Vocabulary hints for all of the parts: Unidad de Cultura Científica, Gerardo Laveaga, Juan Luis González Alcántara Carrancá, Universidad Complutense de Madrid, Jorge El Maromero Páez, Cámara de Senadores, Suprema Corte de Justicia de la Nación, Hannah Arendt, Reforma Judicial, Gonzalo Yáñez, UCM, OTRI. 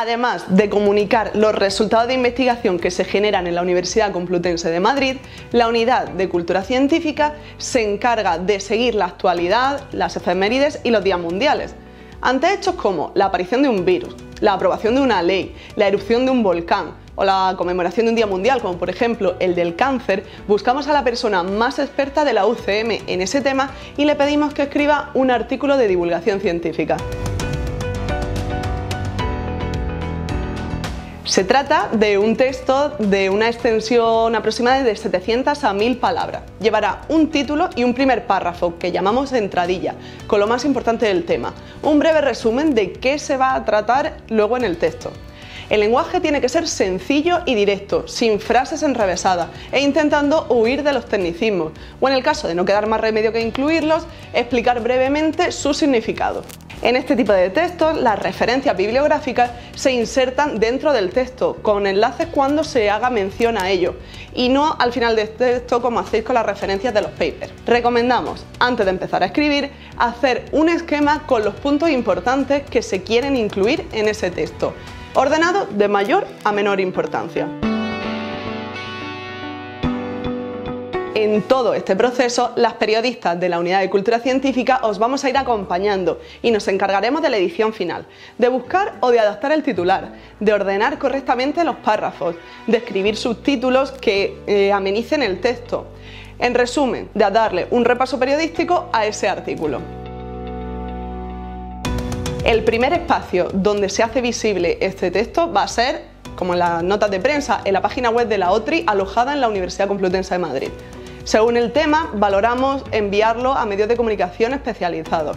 además de comunicar los resultados de investigación que se generan en la Universidad Complutense de Madrid, la Unidad de Cultura Científica se encarga de seguir la actualidad, las efemérides y los días mundiales, ante hechos como la aparición de un virus, la aprobación de una ley, la erupción de un volcán o la conmemoración de un día mundial, como por ejemplo el del cáncer. Buscamos a la persona más experta de la UCM en ese tema y le pedimos que escriba un artículo de divulgación científica. Se trata de un texto de una extensión aproximada de 700 a 1000 palabras. Llevará un título y un primer párrafo que llamamos entradilla, con lo más importante del tema, un breve resumen de qué se va a tratar luego en el texto. El lenguaje tiene que ser sencillo y directo, sin frases enrevesadas e intentando huir de los tecnicismos, o en el caso de no quedar más remedio que incluirlos, explicar brevemente su significado. En este tipo de textos, las referencias bibliográficas se insertan dentro del texto, con enlaces cuando se haga mención a ello, y no al final del texto como hacéis con las referencias de los papers. Recomendamos, antes de empezar a escribir, hacer un esquema con los puntos importantes que se quieren incluir en ese texto, ordenado de mayor a menor importancia. En todo este proceso, las periodistas de la Unidad de Cultura Científica os vamos a ir acompañando y nos encargaremos de la edición final, de buscar o de adaptar el titular, de ordenar correctamente los párrafos, de escribir subtítulos que amenicen el texto. En resumen, de darle un repaso periodístico a ese artículo. El primer espacio donde se hace visible este texto va a ser, como en las notas de prensa, en la página web de la OTRI alojada en la Universidad Complutense de Madrid. Según el tema, valoramos enviarlo a medios de comunicación especializados.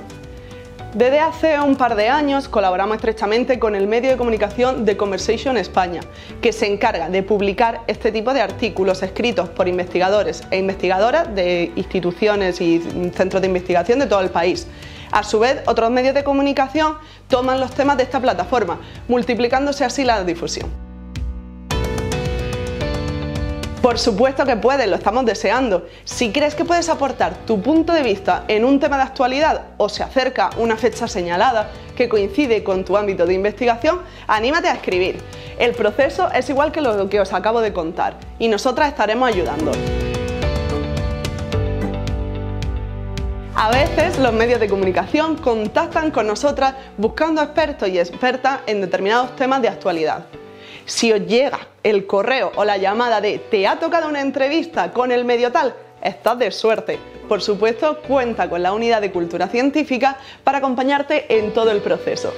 Desde hace un par de años colaboramos estrechamente con el medio de comunicación The Conversation España, que se encarga de publicar este tipo de artículos escritos por investigadores e investigadoras de instituciones y centros de investigación de todo el país. A su vez, otros medios de comunicación toman los temas de esta plataforma, multiplicándose así la difusión. Por supuesto que puedes, lo estamos deseando. Si crees que puedes aportar tu punto de vista en un tema de actualidad o se acerca una fecha señalada que coincide con tu ámbito de investigación, anímate a escribir. El proceso es igual que lo que os acabo de contar y nosotras estaremos ayudando. A veces los medios de comunicación contactan con nosotras buscando expertos y expertas en determinados temas de actualidad. Si os llega el correo o la llamada de "te ha tocado una entrevista con el medio tal", estás de suerte. Por supuesto, cuenta con la Unidad de Cultura Científica para acompañarte en todo el proceso.